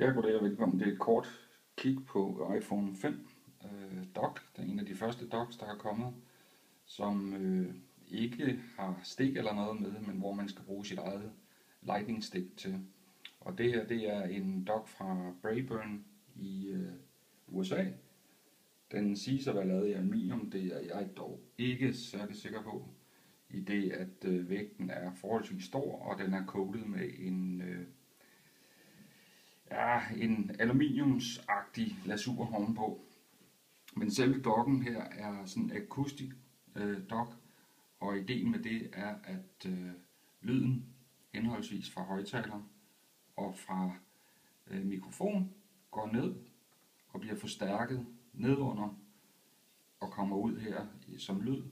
Ja, goddag og velkommen. Det er et kort kig på iPhone 5 dock, der er en af de første docks, der er kommet, som ikke har stik eller noget med, men hvor man skal bruge sit eget Lightning stik til. Og det her, det er en dock fra Braeburn i USA. Den siges at være lavet i aluminium, det er jeg dog ikke særlig sikker på, i det at vægten er forholdsvis stor, og den er coated med en en aluminiumsagtig lasur ovenpå. Men selve dokken her er sådan en akustisk dok, og ideen med det er, at lyden henholdsvis fra højttaler og fra mikrofon går ned og bliver forstærket nedunder og kommer ud her som lyd,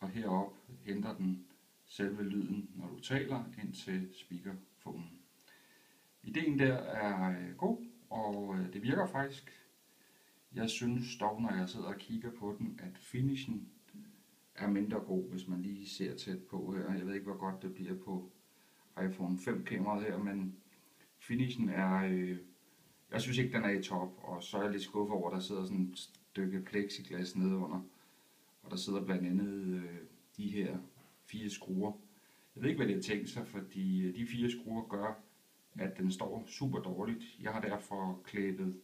og herop henter den selve lyden, når du taler, ind til speakerfonen. Ideen der er god, og det virker faktisk. Jeg synes dog, når jeg sidder og kigger på den, at finishen er mindre god, hvis man lige ser tæt på her. Jeg ved ikke, hvor godt det bliver på iPhone 5 kameraet her, men finishen er, jeg synes ikke, den er i top, og så er jeg lidt skuffet over, at der sidder sådan et stykke plexiglas nedenunder, og der sidder blandt andet de her 4 skruer. Jeg ved ikke, hvad det har tænkt sig, fordi de 4 skruer gør, at den står super dårligt. Jeg har derfor klæbet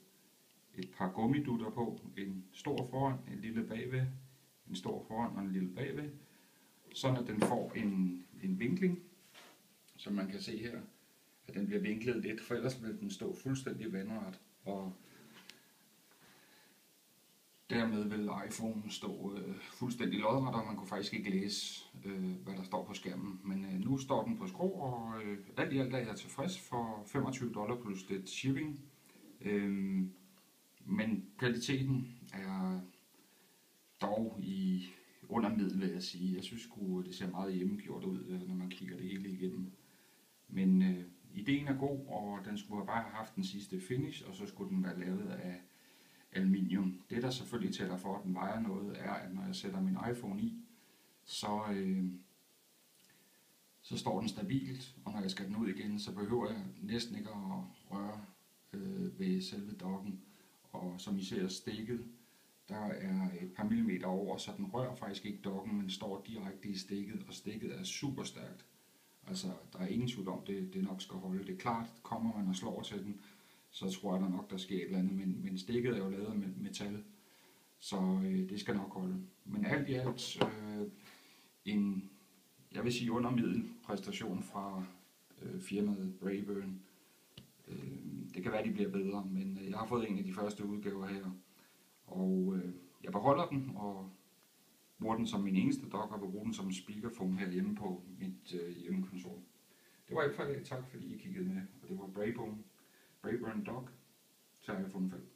et par gummidutter på, en stor foran, en lille bagved, en stor foran og en lille bagved, sådan at den får en vinkling, som man kan se her, at den bliver vinklet lidt, for ellers vil den stå fuldstændig vandret, og dermed vil iPhone stå fuldstændig lodret, og man kunne faktisk ikke læse, hvad der står på skærmen. Men nu står den på skrå, og alt i alt er jeg tilfreds for $25 plus lidt shipping. Men kvaliteten er dog i undermiddel, vil jeg sige. Jeg synes sgu, det ser meget hjemmegjort ud, når man kigger det hele igennem. Men ideen er god, og den skulle bare have haft den sidste finish, og så skulle den være lavet af aluminium. Det, der selvfølgelig tæller for, at den vejer noget, er, at når jeg sætter min iPhone i, så står den stabilt, og når jeg skal den ud igen, så behøver jeg næsten ikke at røre ved selve dokken. Og som I ser stikket, der er et par millimeter over, så den rører faktisk ikke dokken, men står direkte i stikket, og stikket er super stærkt. Altså, der er ingen tvivl om, det nok skal holde. Det er klart, kommer man og slår til den, så tror jeg nok, der sker et eller andet, men stikket er jo lavet med metal, så det skal nok holde. Men alt i alt jeg vil sige undermiddel præstation fra firmaet Braeburn. Det kan være, de bliver bedre, men jeg har fået en af de første udgaver her, og jeg beholder den og bruger den som min eneste dock og bruger den som speakerphone herhjemme på mit hjemmekontor. Det var i hvert fald tak, fordi I kiggede med, og det var Braeburn dock til iPhone 5.